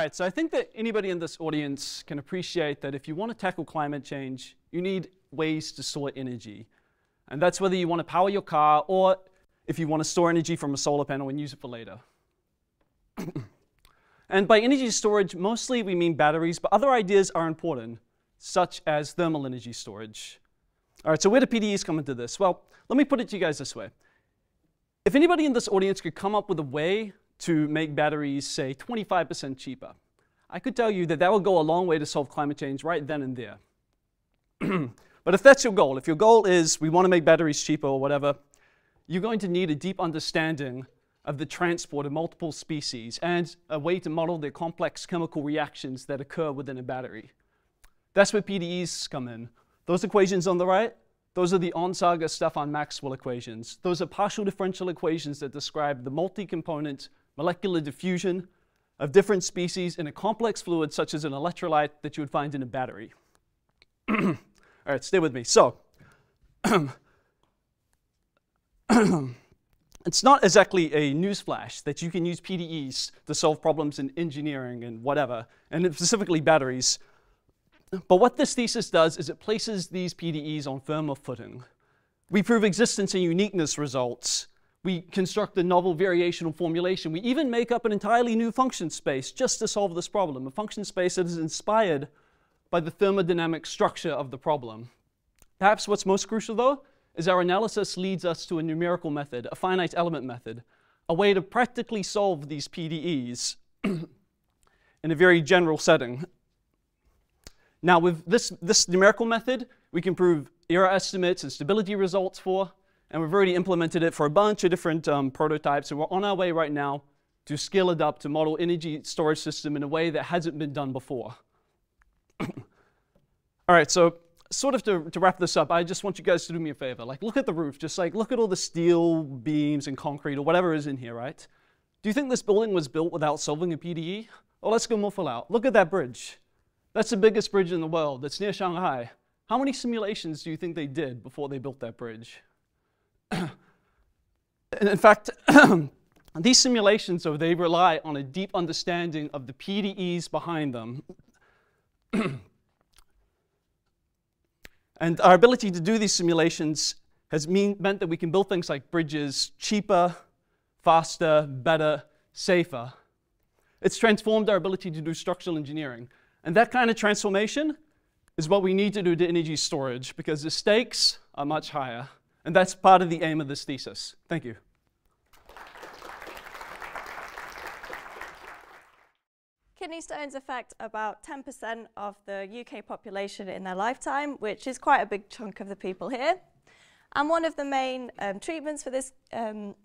right, so I think that anybody in this audience can appreciate that if you want to tackle climate change, you need ways to store energy. And that's whether you want to power your car or if you want to store energy from a solar panel and use it for later. And by energy storage, mostly we mean batteries, but other ideas are important, such as thermal energy storage. All right, so where do PDEs come into this? Well, let me put it to you guys this way. If anybody in this audience could come up with a way to make batteries, say, 25% cheaper, I could tell you that that will go a long way to solve climate change right then and there. But if that's your goal, if your goal is we want to make batteries cheaper or whatever, you're going to need a deep understanding of the transport of multiple species and a way to model the complex chemical reactions that occur within a battery. That's where PDEs come in. Those equations on the right, those are the Onsager stuff on Maxwell equations. Those are partial differential equations that describe the multi-component molecular diffusion of different species in a complex fluid such as an electrolyte that you would find in a battery. All right, stay with me. So, it's not exactly a newsflash that you can use PDEs to solve problems in engineering and whatever, and specifically batteries. But what this thesis does is it places these PDEs on firmer footing. We prove existence and uniqueness results. We construct a novel variational formulation. We even make up an entirely new function space just to solve this problem, a function space that is inspired by the thermodynamic structure of the problem. Perhaps what's most crucial, though, is our analysis leads us to a numerical method, a finite element method, a way to practically solve these PDEs in a very general setting. Now, with this numerical method, we can prove error estimates and stability results for, and we've already implemented it for a bunch of different prototypes, and we're on our way right now to scale it up to model energy storage system in a way that hasn't been done before. All right, so sort of to wrap this up, I just want you guys to do me a favor. Like, look at the roof. Just like, look at all the steel beams and concrete or whatever is in here, right? Do you think this building was built without solving a PDE? Well, let's go more full out. Look at that bridge. That's the biggest bridge in the world. That's near Shanghai. How many simulations do you think they did before they built that bridge? And in fact, these simulations, though, they rely on a deep understanding of the PDEs behind them. And our ability to do these simulations has meant that we can build things like bridges cheaper, faster, better, safer. It's transformed our ability to do structural engineering. And that kind of transformation is what we need to do to energy storage, because the stakes are much higher. And that's part of the aim of this thesis. Thank you. Kidney stones affect about 10% of the UK population in their lifetime, which is quite a big chunk of the people here. And one of the main treatments for this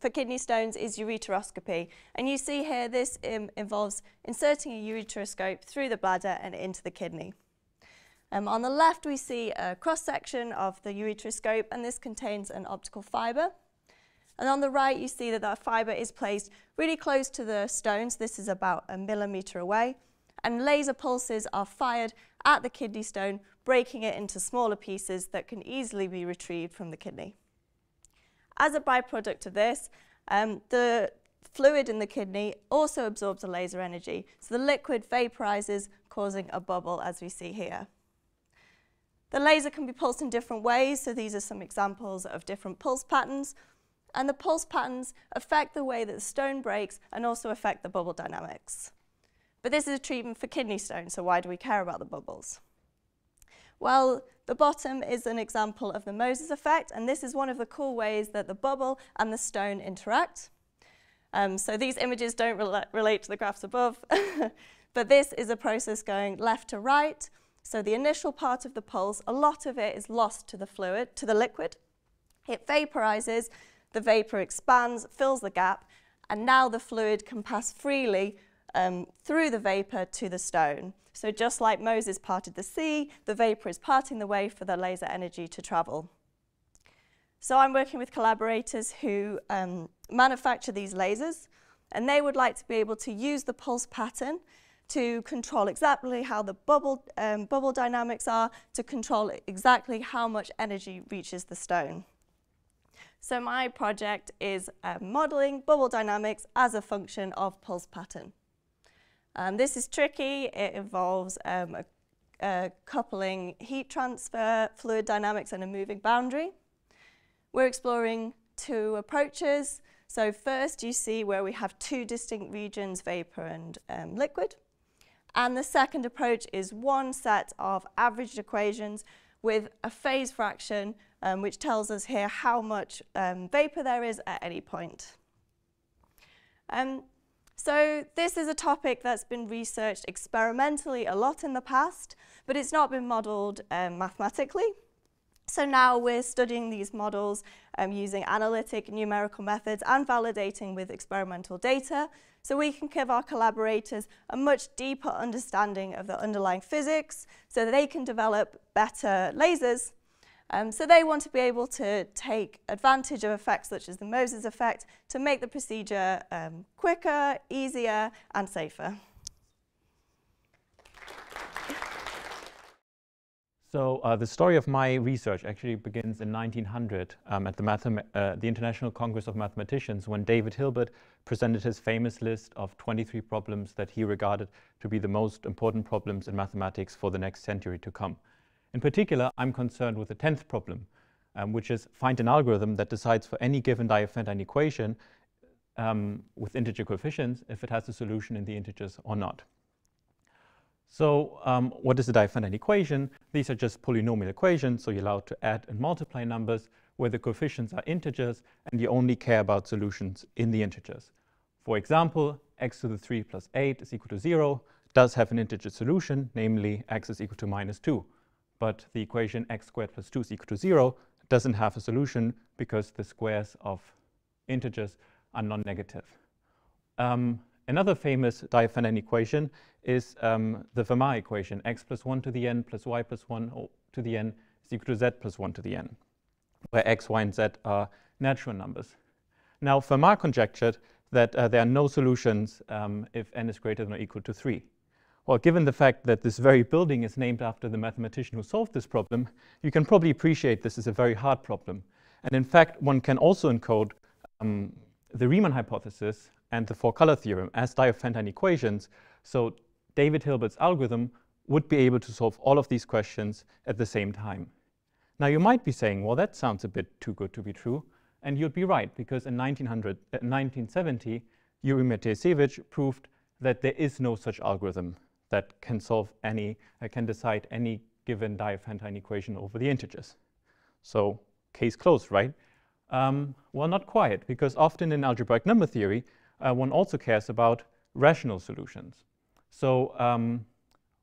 for kidney stones is ureteroscopy. And you see here this involves inserting a ureteroscope through the bladder and into the kidney. On the left we see a cross-section of the ureteroscope, and this contains an optical fibre. And on the right, you see that that fibre is placed really close to the stones. This is about 1 millimetre away. And laser pulses are fired at the kidney stone, breaking it into smaller pieces that can easily be retrieved from the kidney. As a byproduct of this, the fluid in the kidney also absorbs the laser energy. So the liquid vaporizes, causing a bubble, as we see here. The laser can be pulsed in different ways. So these are some examples of different pulse patterns. And the pulse patterns affect the way that the stone breaks and also affect the bubble dynamics. But this is a treatment for kidney stones, so why do we care about the bubbles? Well, the bottom is an example of the Moses effect, and this is one of the cool ways that the bubble and the stone interact. So these images don't relate to the graphs above, but this is a process going left to right. So the initial part of the pulse, a lot of it is lost to the fluid, to the liquid. It vaporizes. The vapour expands, fills the gap, and now the fluid can pass freely through the vapour to the stone. So just like Moses parted the sea, the vapour is parting the way for the laser energy to travel. So I'm working with collaborators who manufacture these lasers, and they would like to be able to use the pulse pattern to control exactly how the bubble dynamics are, to control exactly how much energy reaches the stone. So my project is modelling bubble dynamics as a function of pulse pattern. This is tricky. It involves coupling heat transfer, fluid dynamics, and a moving boundary. We're exploring two approaches. So first you see where we have two distinct regions, vapor and liquid. And the second approach is one set of averaged equations with a phase fraction, which tells us here how much vapor there is at any point. So this is a topic that's been researched experimentally a lot in the past, but it's not been modelled mathematically. So now we're studying these models using analytic numerical methods and validating with experimental data, so we can give our collaborators a much deeper understanding of the underlying physics so that they can develop better lasers. So they want to be able to take advantage of effects such as the Moses effect to make the procedure quicker, easier, and safer. So the story of my research actually begins in 1900 at the International Congress of Mathematicians, when David Hilbert presented his famous list of 23 problems that he regarded to be the most important problems in mathematics for the next century to come. In particular, I'm concerned with the 10th problem, which is find an algorithm that decides for any given Diophantine equation with integer coefficients if it has a solution in the integers or not. So what is the Diophantine equation? These are just polynomial equations, so you're allowed to add and multiply numbers where the coefficients are integers and you only care about solutions in the integers. For example, x to the 3 plus 8 is equal to 0 does have an integer solution, namely x is equal to minus 2. But the equation x squared plus 2 is equal to 0 doesn't have a solution because the squares of integers are non-negative. Another famous Diophantine equation is the Fermat equation, x plus 1 to the n plus y plus 1 to the n is equal to z plus 1 to the n, where x, y, and z are natural numbers. Now, Fermat conjectured that there are no solutions if n is greater than or equal to 3. Well, given the fact that this very building is named after the mathematician who solved this problem, you can probably appreciate this is a very hard problem. And in fact, one can also encode the Riemann hypothesis and the four-color theorem as Diophantine equations, so David Hilbert's algorithm would be able to solve all of these questions at the same time. Now you might be saying, well, that sounds a bit too good to be true, and you'd be right, because in 1970, Yuri Matiyasevich proved that there is no such algorithm that can solve any, can decide any given Diophantine equation over the integers. So case closed, right? Well, not quite, because often in algebraic number theory, one also cares about rational solutions. So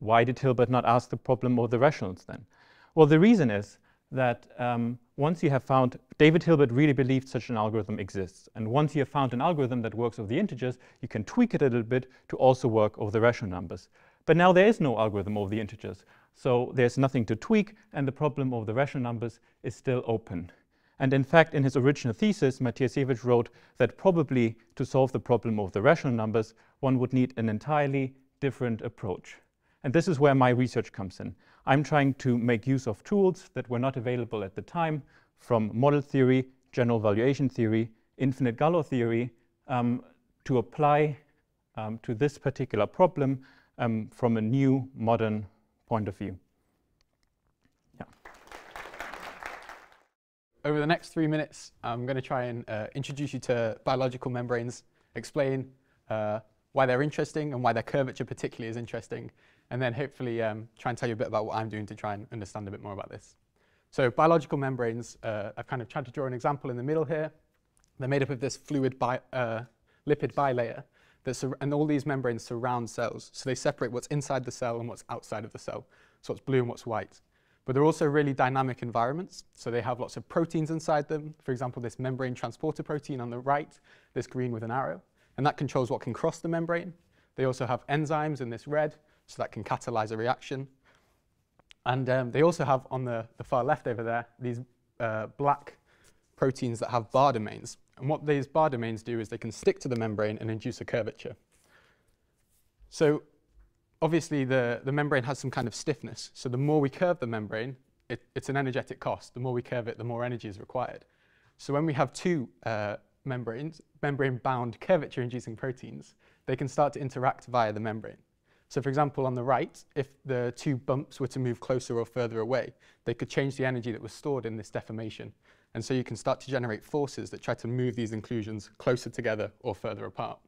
why did Hilbert not ask the problem of the rationals then? Well, the reason is that once you have found, David Hilbert really believed such an algorithm exists, and once you have found an algorithm that works over the integers, you can tweak it a little bit to also work over the rational numbers. But now there is no algorithm over the integers, so there's nothing to tweak, and the problem over the rational numbers is still open. And in fact, in his original thesis, Matiyasevich wrote that probably to solve the problem of the rational numbers, one would need an entirely different approach. And this is where my research comes in. I'm trying to make use of tools that were not available at the time, from model theory, general valuation theory, infinite Galois theory, to apply to this particular problem from a new modern point of view. Over the next 3 minutes, I'm going to try and introduce you to biological membranes, explain why they're interesting and why their curvature particularly is interesting, and then hopefully try and tell you a bit about what I'm doing to try and understand a bit more about this. So biological membranes, I've kind of tried to draw an example in the middle here. They're made up of this fluid lipid bilayer, and all these membranes surround cells, so they separate what's inside the cell and what's outside of the cell, so what's blue and what's white. But they're also really dynamic environments, so they have lots of proteins inside them. For example, this membrane transporter protein on the right, this green with an arrow, and that controls what can cross the membrane. They also have enzymes in this red, so that can catalyze a reaction. And they also have, on the far left over there, these black proteins that have bar domains. And what these bar domains do is they can stick to the membrane and induce a curvature. So obviously, the membrane has some kind of stiffness, so the more we curve the membrane, it's an energetic cost. The more we curve it, the more energy is required. So when we have two membrane-bound curvature-inducing proteins, they can start to interact via the membrane. So for example, on the right, if the two bumps were to move closer or further away, they could change the energy that was stored in this deformation. And so you can start to generate forces that try to move these inclusions closer together or further apart.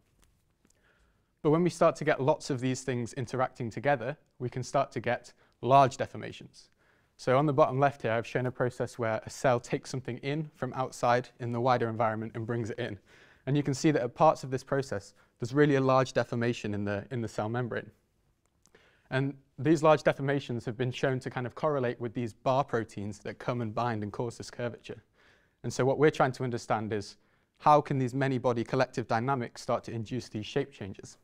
But when we start to get lots of these things interacting together, we can start to get large deformations. So on the bottom left here, I've shown a process where a cell takes something in from outside in the wider environment and brings it in. And you can see that at parts of this process, there's really a large deformation in the cell membrane. And these large deformations have been shown to kind of correlate with these bar proteins that come and bind and cause this curvature. And so what we're trying to understand is, how can these many-body collective dynamics start to induce these shape changes?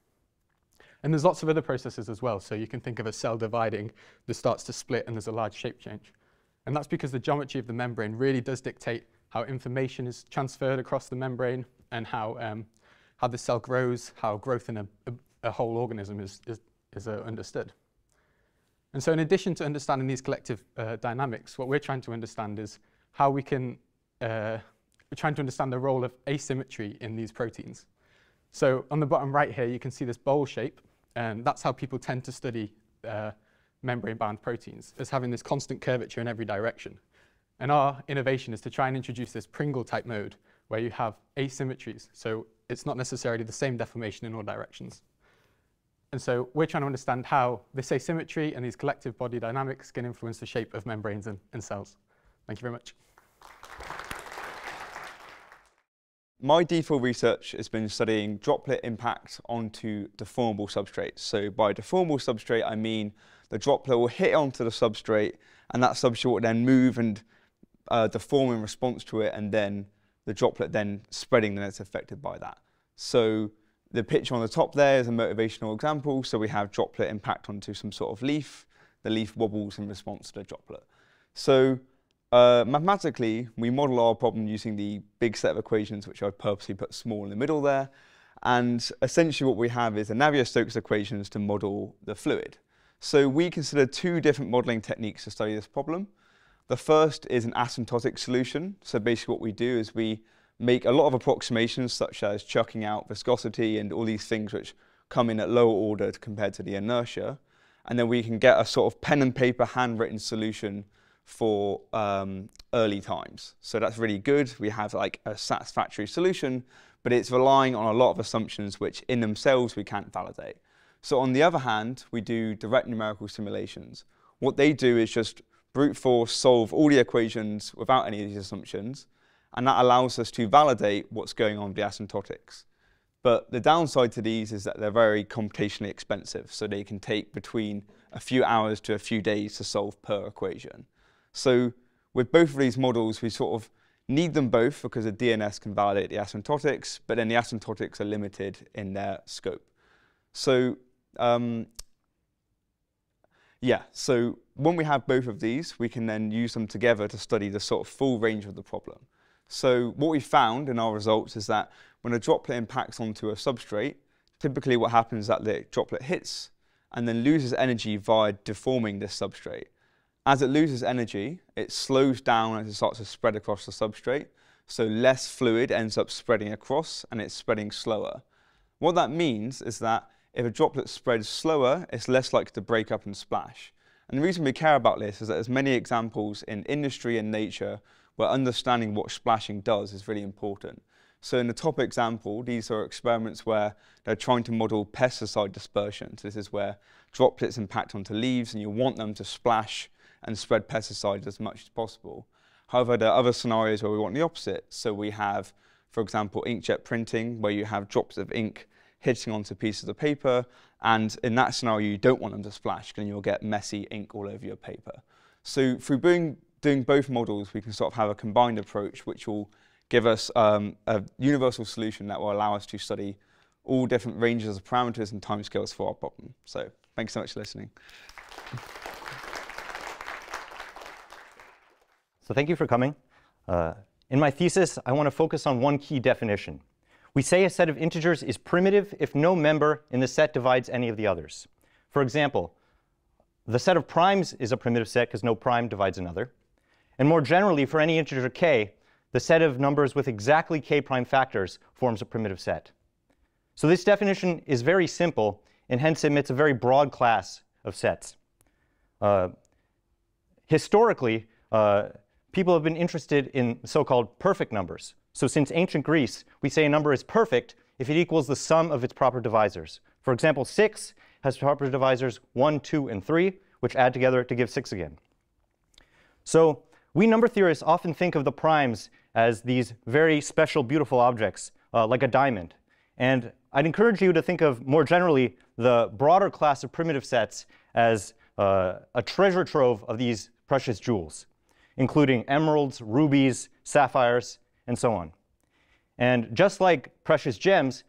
And there's lots of other processes as well. So you can think of a cell dividing that starts to split and there's a large shape change. And that's because the geometry of the membrane really does dictate how information is transferred across the membrane and how the cell grows, how growth in a whole organism is understood. And so in addition to understanding these collective dynamics, what we're trying to understand is how we can, we're trying to understand the role of asymmetry in these proteins. So on the bottom right here, you can see this bowl shape, and that's how people tend to study membrane-bound proteins, as having this constant curvature in every direction. And our innovation is to try and introduce this Pringle-type mode, where you have asymmetries, so it's not necessarily the same deformation in all directions. And so we're trying to understand how this asymmetry and these collective body dynamics can influence the shape of membranes and cells. Thank you very much. My default research has been studying droplet impact onto deformable substrates. So by deformable substrate, I mean the droplet will hit onto the substrate, and that substrate will then move and deform in response to it, and then the droplet then spreading, and it's affected by that. So the picture on the top there is a motivational example. So we have droplet impact onto some sort of leaf. The leaf wobbles in response to the droplet. So mathematically, we model our problem using the big set of equations, which I've purposely put small in the middle there. And essentially what we have is the Navier-Stokes equations to model the fluid. So we consider two different modeling techniques to study this problem. The first is an asymptotic solution. So basically what we do is we make a lot of approximations, such as chucking out viscosity and all these things which come in at lower order compared to the inertia. And then we can get a sort of pen and paper handwritten solution for early times. So that's really good. We have like a satisfactory solution, but it's relying on a lot of assumptions which in themselves we can't validate. So on the other hand, we do direct numerical simulations. What they do is just brute force solve all the equations without any of these assumptions. And that allows us to validate what's going on with the asymptotics. But the downside to these is that they're very computationally expensive, so they can take between a few hours to a few days to solve per equation. So with both of these models, we sort of need them both because the DNS can validate the asymptotics, but then the asymptotics are limited in their scope. So so when we have both of these, we can then use them together to study the sort of full range of the problem. So what we found in our results is that when a droplet impacts onto a substrate, typically what happens is that the droplet hits and then loses energy via deforming this substrate. As it loses energy, it slows down as it starts to spread across the substrate, so less fluid ends up spreading across, and it's spreading slower. What that means is that if a droplet spreads slower, it's less likely to break up and splash. And the reason we care about this is that there's many examples in industry and nature where understanding what splashing does is really important. So in the top example, these are experiments where they're trying to model pesticide dispersion. So this is where droplets impact onto leaves and you want them to splash and spread pesticides as much as possible. However, there are other scenarios where we want the opposite. So we have, for example, inkjet printing, where you have drops of ink hitting onto pieces of paper. And in that scenario, you don't want them to splash because you'll get messy ink all over your paper. So through doing both models, we can sort of have a combined approach which will give us a universal solution that will allow us to study all different ranges of parameters and timescales for our problem. So thanks so much for listening. So thank you for coming. In my thesis, I want to focus on one key definition. We say a set of integers is primitive if no member in the set divides any of the others. For example, the set of primes is a primitive set because no prime divides another. And more generally, for any integer k, the set of numbers with exactly k prime factors forms a primitive set. So this definition is very simple and hence admits a very broad class of sets. Historically, people have been interested in so-called perfect numbers. So since ancient Greece, we say a number is perfect if it equals the sum of its proper divisors. For example, 6 has proper divisors 1, 2, and 3, which add together to give 6 again. So we number theorists often think of the primes as these very special, beautiful objects, like a diamond. And I'd encourage you to think of, more generally, the broader class of primitive sets as a treasure trove of these precious jewels, including emeralds, rubies, sapphires, and so on. And just like precious gems,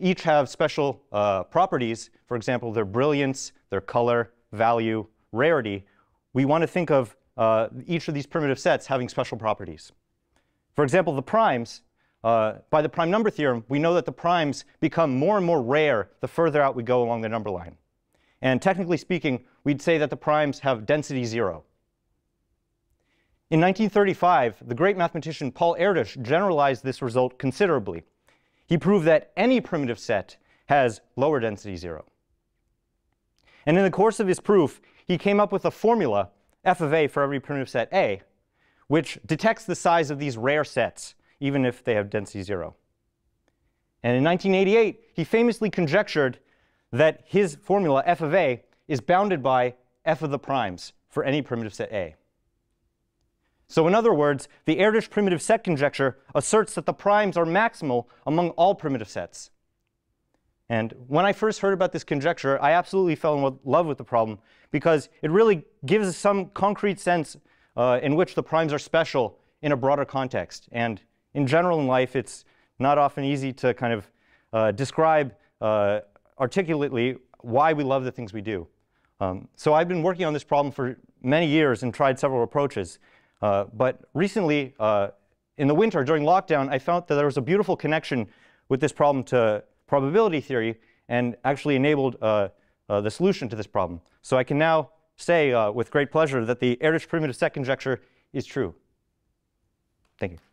each have special properties. For example, their brilliance, their color, value, rarity. We want to think of each of these primitive sets having special properties. For example, the primes. By the prime number theorem, we know that the primes become more and more rare the further out we go along the number line. And technically speaking, we'd say that the primes have density 0. In 1935, the great mathematician Paul Erdős generalized this result considerably. He proved that any primitive set has lower density 0. And in the course of his proof, he came up with a formula, f of a for every primitive set a, which detects the size of these rare sets, even if they have density 0. And in 1988, he famously conjectured that his formula, f of a, is bounded by f of the primes for any primitive set a. So in other words, the Erdős primitive set conjecture asserts that the primes are maximal among all primitive sets. And when I first heard about this conjecture, I absolutely fell in love with the problem, because it really gives some concrete sense in which the primes are special in a broader context. And in general in life, it's not often easy to kind of describe articulately why we love the things we do. So I've been working on this problem for many years and tried several approaches. But recently, in the winter, during lockdown, I found that there was a beautiful connection with this problem to probability theory, and actually enabled the solution to this problem. So I can now say with great pleasure that the Erdős primitive set conjecture is true. Thank you.